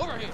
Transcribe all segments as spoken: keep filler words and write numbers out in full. Over here.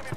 Hey,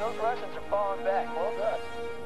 those Russians are falling back. Well done.